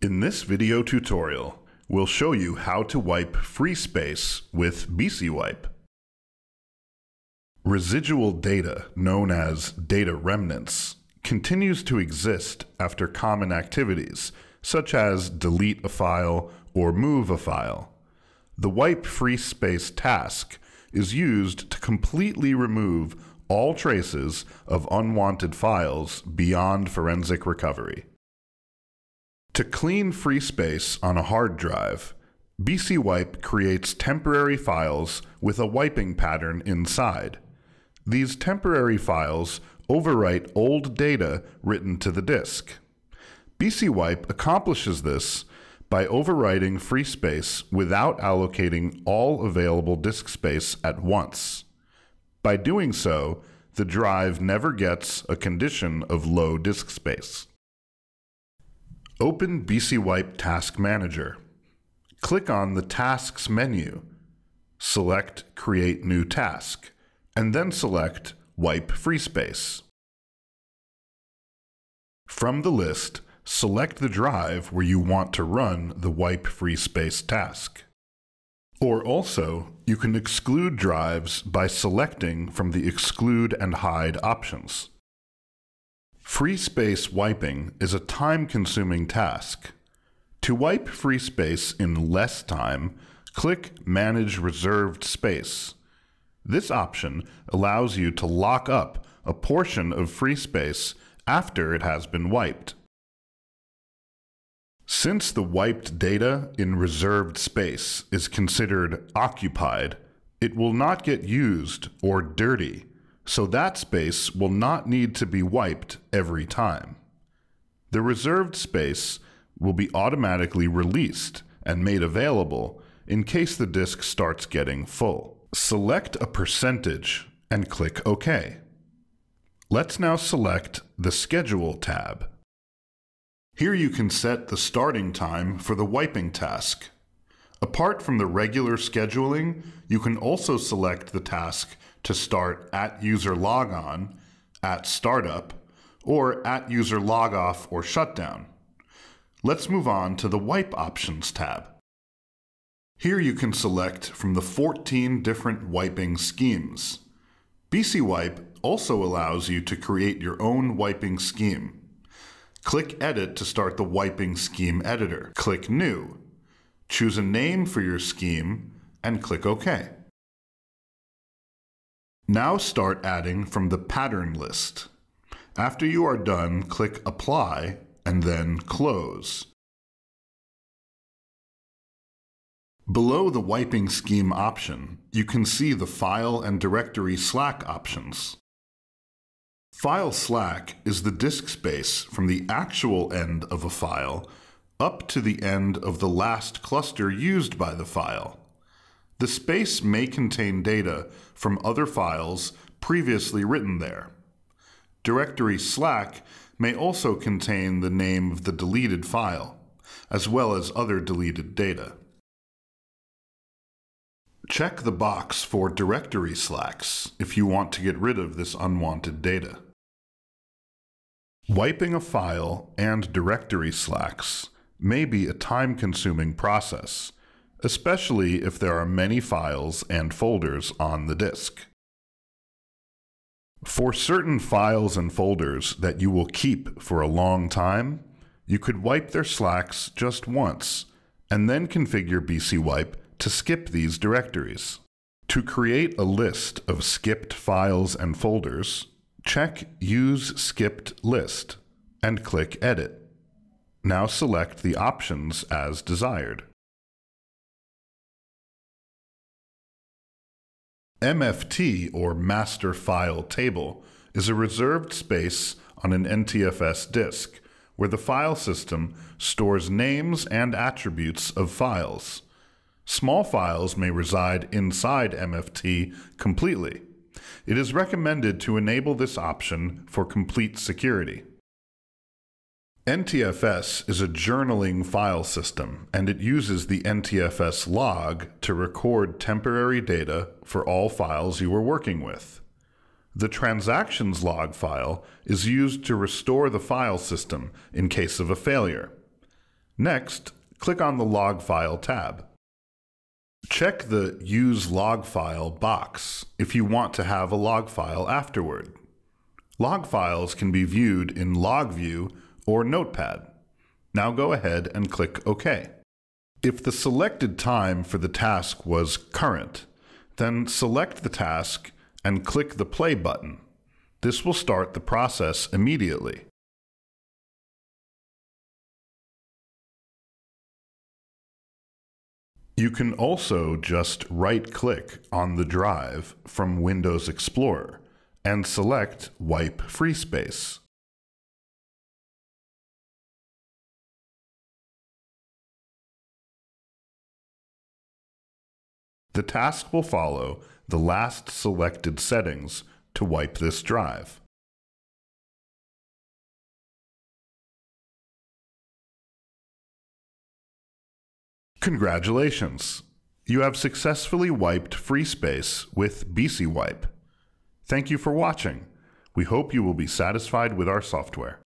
In this video tutorial, we'll show you how to wipe free space with BCWipe. Residual data, known as data remnants, continues to exist after common activities, such as delete a file or move a file. The wipe free space task is used to completely remove all traces of unwanted files beyond forensic recovery. To clean free space on a hard drive, BCWipe creates temporary files with a wiping pattern inside. These temporary files overwrite old data written to the disk. BCWipe accomplishes this by overwriting free space without allocating all available disk space at once. By doing so, the drive never gets a condition of low disk space. Open BCWipe Task Manager. Click on the Tasks menu. Select Create New Task, and then select Wipe Free Space. From the list, select the drive where you want to run the wipe free space task. Or also, you can exclude drives by selecting from the Exclude and Hide options. Free space wiping is a time-consuming task. To wipe free space in less time, click Manage Reserved Space. This option allows you to lock up a portion of free space after it has been wiped. Since the wiped data in reserved space is considered occupied, it will not get used or dirty, so that space will not need to be wiped every time. The reserved space will be automatically released and made available in case the disk starts getting full. Select a percentage and click OK. Let's now select the Schedule tab. Here you can set the starting time for the wiping task. Apart from the regular scheduling, you can also select the task to start at user logon, at startup, or at user logoff or shutdown. Let's move on to the Wipe Options tab. Here you can select from the 14 different wiping schemes. BCWipe also allows you to create your own wiping scheme. Click Edit to start the Wiping Scheme Editor. Click New. Choose a name for your scheme and click OK. Now start adding from the pattern list. After you are done, click Apply and then Close. Below the Wiping Scheme option, you can see the File and Directory Slack options. File slack is the disk space from the actual end of a file up to the end of the last cluster used by the file. The space may contain data from other files previously written there. Directory slack may also contain the name of the deleted file, as well as other deleted data. Check the box for directory slacks if you want to get rid of this unwanted data. Wiping a file and directory slacks may be a time-consuming process, especially if there are many files and folders on the disk. For certain files and folders that you will keep for a long time, you could wipe their slacks just once and then configure BCWipe to skip these directories. To create a list of skipped files and folders, check Use Skipped List and click Edit. Now select the options as desired. MFT, or Master File Table, is a reserved space on an NTFS disk where the file system stores names and attributes of files. Small files may reside inside MFT completely. It is recommended to enable this option for complete security. NTFS is a journaling file system, and it uses the NTFS log to record temporary data for all files you are working with. The transactions log file is used to restore the file system in case of a failure. Next, click on the Log File tab. Check the Use Log File box if you want to have a log file afterward. Log files can be viewed in LogView or Notepad. Now go ahead and click OK. If the selected time for the task was current, then select the task and click the play button. This will start the process immediately. You can also just right-click on the drive from Windows Explorer and select Wipe Free Space. The task will follow the last selected settings to wipe this drive. Congratulations! You have successfully wiped free space with BCWipe. Thank you for watching. We hope you will be satisfied with our software.